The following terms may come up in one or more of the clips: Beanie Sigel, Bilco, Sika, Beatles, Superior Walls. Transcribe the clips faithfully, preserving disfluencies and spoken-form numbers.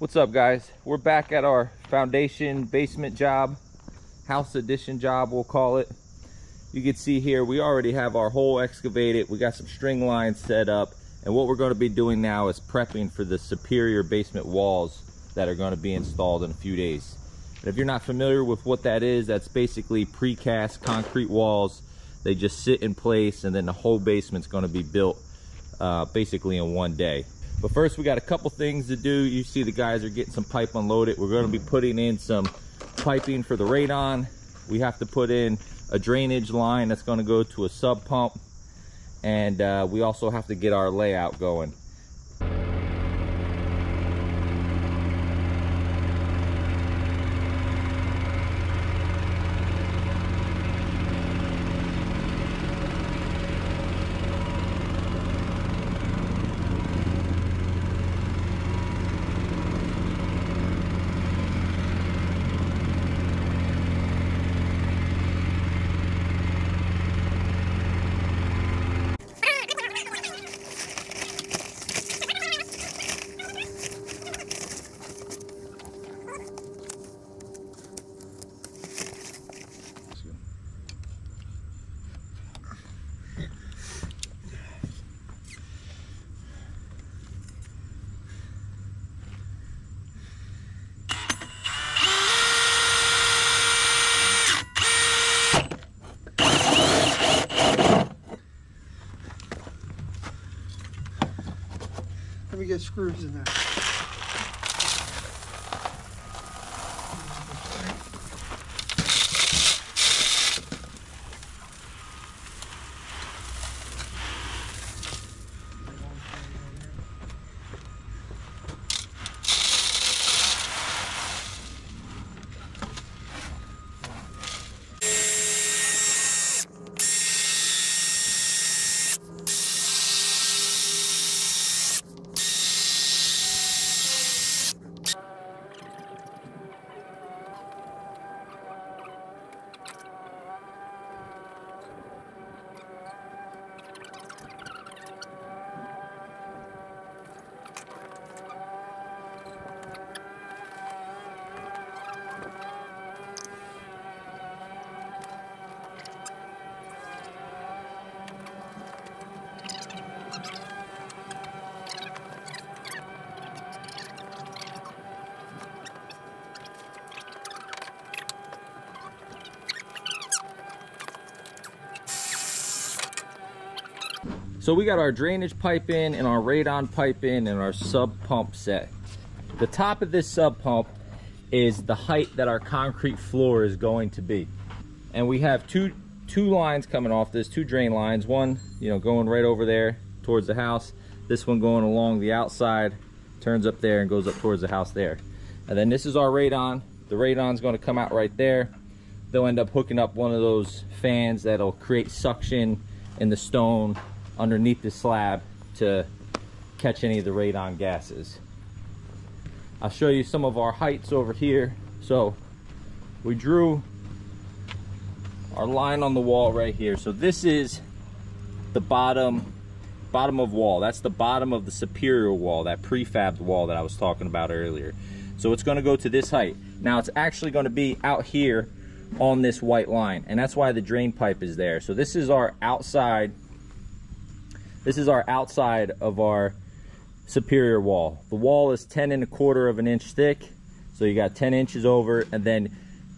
What's up, guys? We're back at our foundation basement job, house addition job, we'll call it. You can see here we already have our hole excavated, we got some string lines set up, and what we're going to be doing now is prepping for the superior basement walls that are going to be installed in a few days. And if you're not familiar with what that is, that's basically precast concrete walls. They just sit in place, and then the whole basement's going to be built uh, basically in one day. But first, we got a couple things to do. You see the guys are getting some pipe unloaded. We're gonna be putting in some piping for the radon. We have to put in a drainage line that's gonna go to a sub pump. And uh, we also have to get our layout going. Let me get screws in there. So we got our drainage pipe in and our radon pipe in and our sub pump set. The top of this sub pump is the height that our concrete floor is going to be. And we have two, two lines coming off this, two drain lines. One, you know, going right over there towards the house. This one going along the outside, turns up there and goes up towards the house there. And then this is our radon. The radon's gonna come out right there. They'll end up hooking up one of those fans that'll create suction in the stone underneath the slab to catch any of the radon gases. I'll show you some of our heights over here. So we drew our line on the wall right here. So this is the bottom, bottom of wall. That's the bottom of the superior wall, that prefabbed wall that I was talking about earlier. So it's gonna go to this height. Now it's actually gonna be out here on this white line, and that's why the drain pipe is there. So this is our outside This is our outside of our superior wall. The wall is ten and a quarter of an inch thick. So you got ten inches over, and then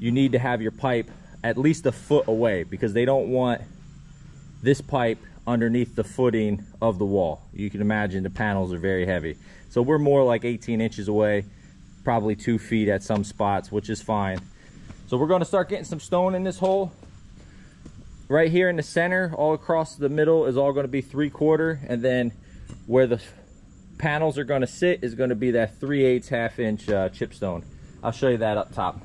you need to have your pipe at least a foot away because they don't want this pipe underneath the footing of the wall. You can imagine the panels are very heavy. So we're more like eighteen inches away, probably two feet at some spots, which is fine. So we're gonna start getting some stone in this hole. Right here in the center, all across the middle is all going to be three quarter, and then where the panels are going to sit is going to be that three eighths half inch uh, chipstone. I'll show you that up top.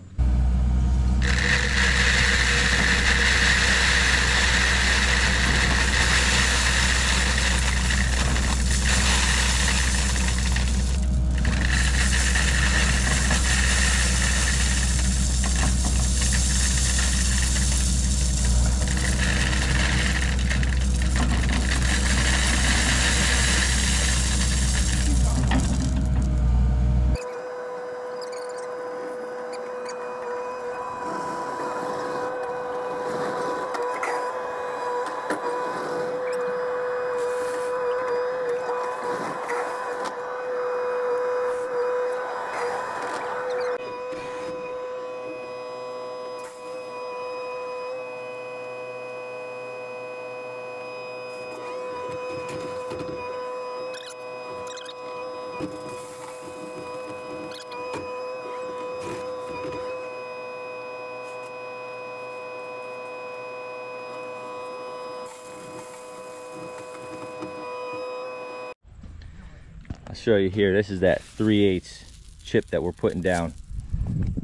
show you here. This is that three eighths chip that we're putting down.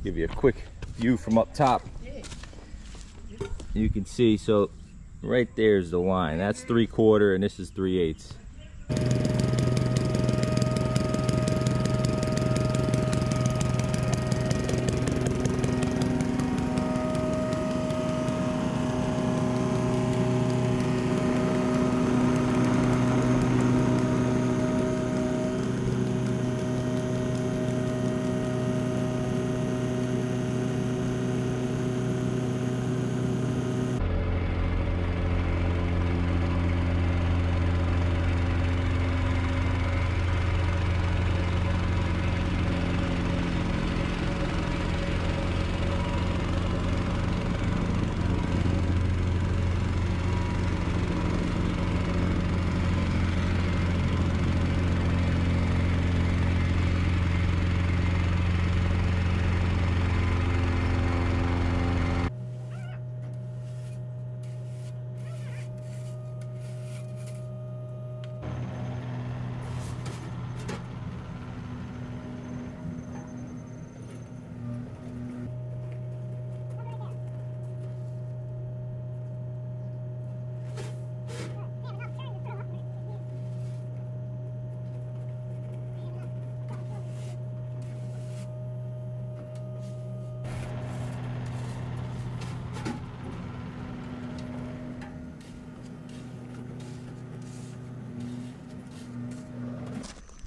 Give you a quick view from up top. You can see, so right there is the line. That's three quarter and this is three eighths.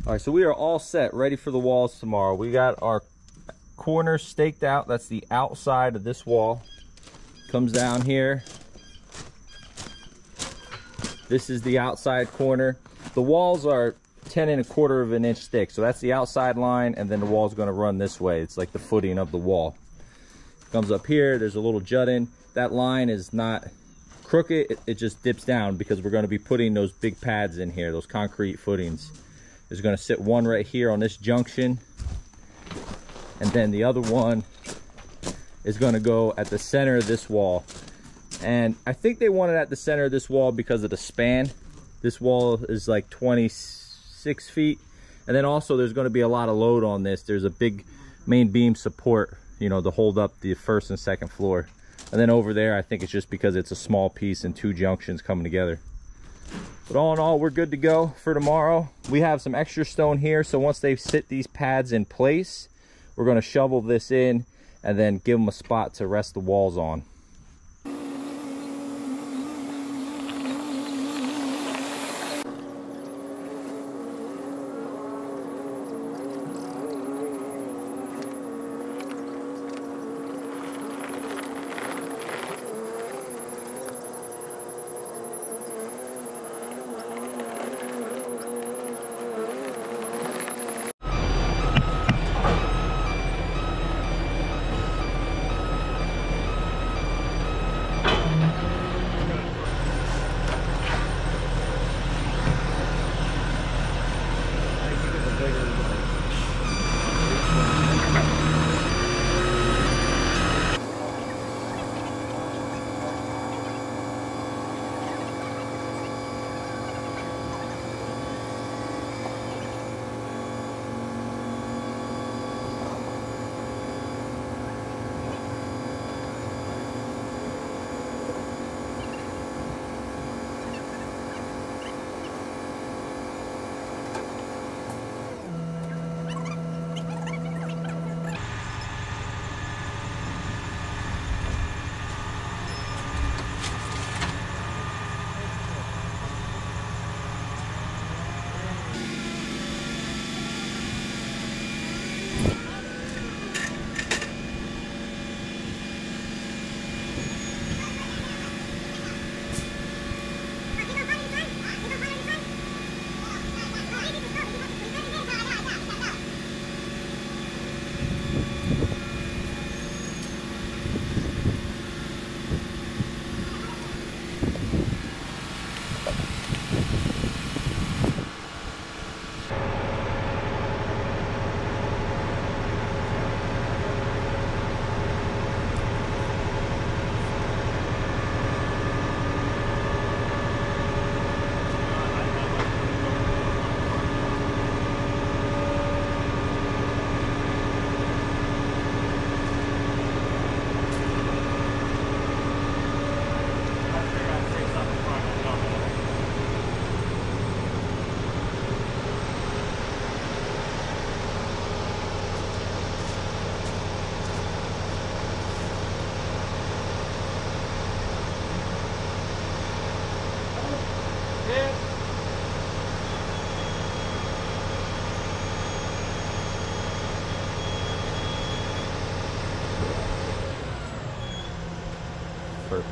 All right, so we are all set, ready for the walls tomorrow. We got our corner staked out. That's the outside of this wall. Comes down here. This is the outside corner. The walls are ten and a quarter of an inch thick. So that's the outside line, and then the wall's gonna run this way. It's like the footing of the wall. Comes up here, there's a little jut in. That line is not crooked, it, it just dips down because we're gonna be putting those big pads in here, those concrete footings. There's gonna sit one right here on this junction, and then the other one is gonna go at the center of this wall. And I think they want it at the center of this wall because of the span. This wall is like twenty-six feet. And then also there's gonna be a lot of load on this. There's a big main beam support, you know, to hold up the first and second floor. And then over there, I think it's just because it's a small piece and two junctions coming together. But all in all, we're good to go for tomorrow. We have some extra stone here, so once they sit these pads in place, we're gonna shovel this in and then give them a spot to rest the walls on. perfect.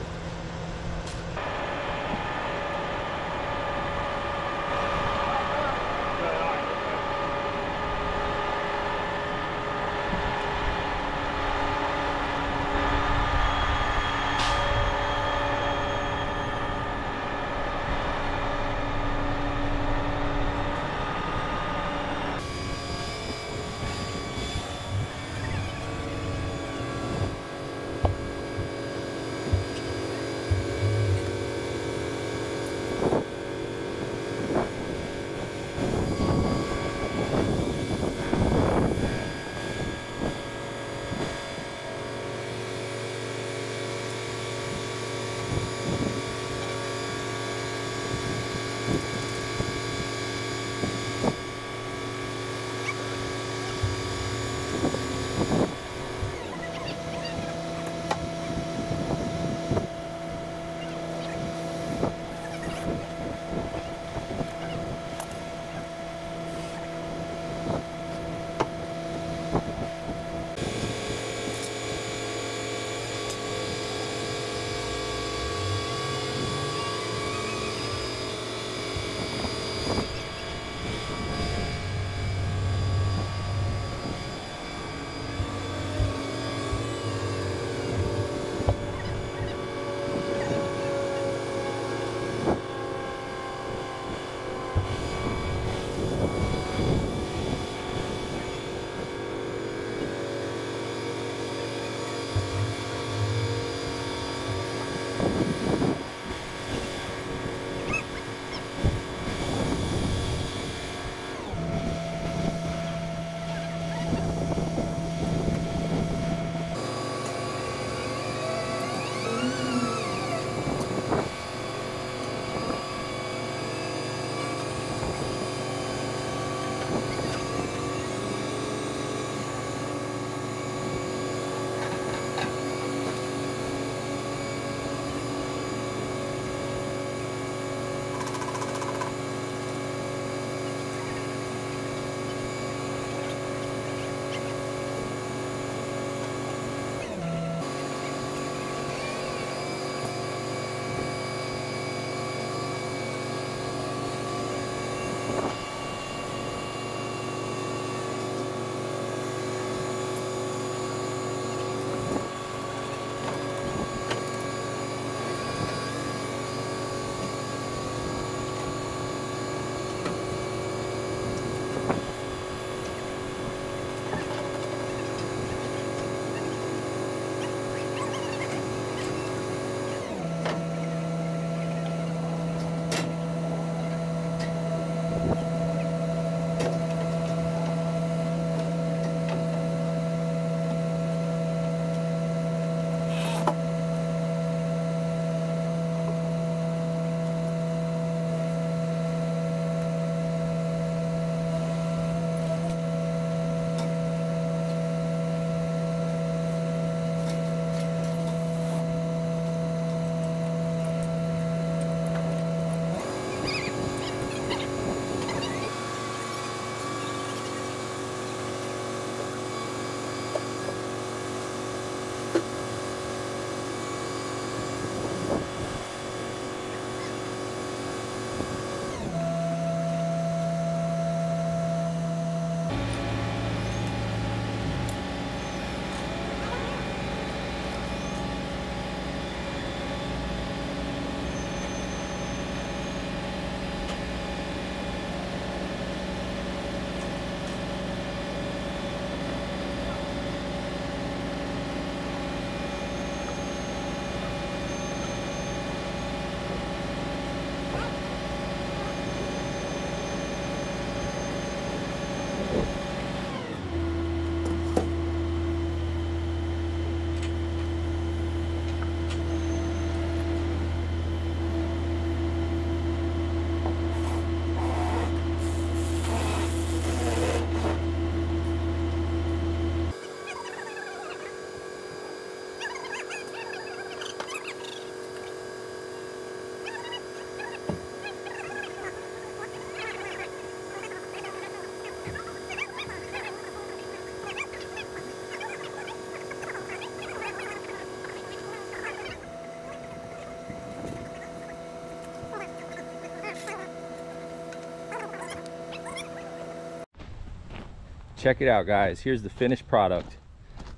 Check it out, guys. Here's the finished product.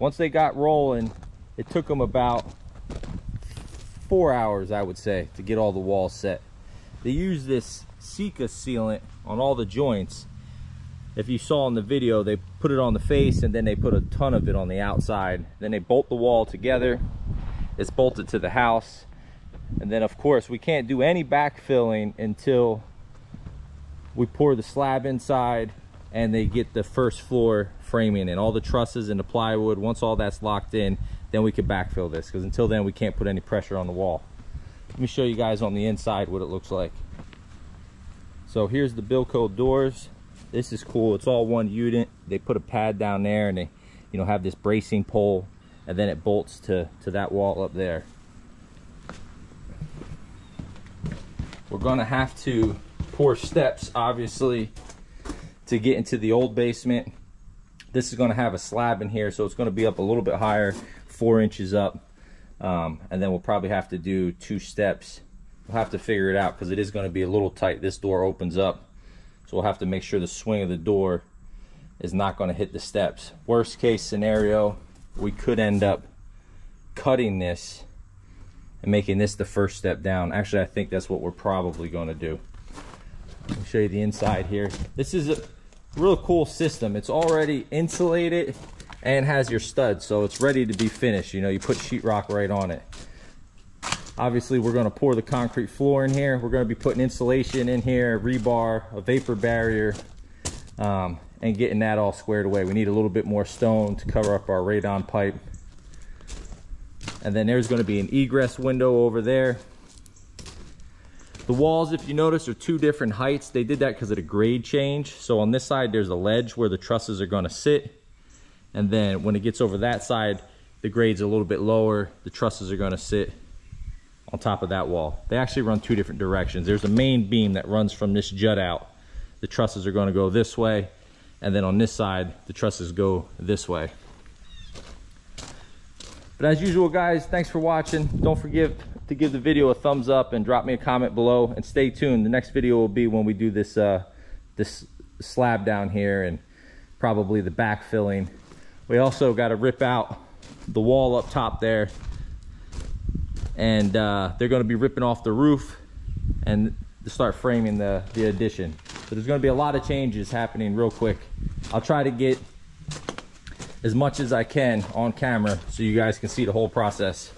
Once they got rolling, it took them about four hours, I would say, to get all the walls set. They use this Sika sealant on all the joints. If you saw in the video, they put it on the face and then they put a ton of it on the outside. Then they bolt the wall together. It's bolted to the house. And then, of course, we can't do any backfilling until we pour the slab inside and they get the first floor framing and all the trusses and the plywood. Once all that's locked in, then we can backfill this, because until then we can't put any pressure on the wall. Let me show you guys on the inside what it looks like. So here's the Bilco doors. This is cool. It's all one unit. They put a pad down there and they, you know, have this bracing pole, and then it bolts to to that wall up there. We're gonna have to pour steps, obviously, to get into the old basement. This is going to have a slab in here, so it's going to be up a little bit higher, four inches up, um, and then we'll probably have to do two steps. We'll have to figure it out because it is going to be a little tight. This door opens up, so we'll have to make sure the swing of the door is not going to hit the steps. Worst case scenario, we could end up cutting this and making this the first step down. Actually, I think that's what we're probably going to do. Let me show you the inside here. This is a real cool system. It's already insulated and has your studs, so it's ready to be finished. You know, you put sheetrock right on it. Obviously, we're going to pour the concrete floor in here. We're going to be putting insulation in here, rebar, a vapor barrier, um, and getting that all squared away. We need a little bit more stone to cover up our radon pipe. And then there's going to be an egress window over there. The walls, if you notice, are two different heights. They did that because of the grade change. So on this side, there's a ledge where the trusses are going to sit. And then when it gets over that side, the grade's a little bit lower. The trusses are going to sit on top of that wall. They actually run two different directions. There's a main beam that runs from this jut out. The trusses are going to go this way. And then on this side, the trusses go this way. But as usual, guys, thanks for watching. Don't forget to give the video a thumbs up and drop me a comment below, and stay tuned. The next video will be when we do this uh, this slab down here and probably the backfilling. We also got to rip out the wall up top there, and uh, they're going to be ripping off the roof and to start framing the, the addition. So there's going to be a lot of changes happening real quick. I'll try to get as much as I can on camera so you guys can see the whole process.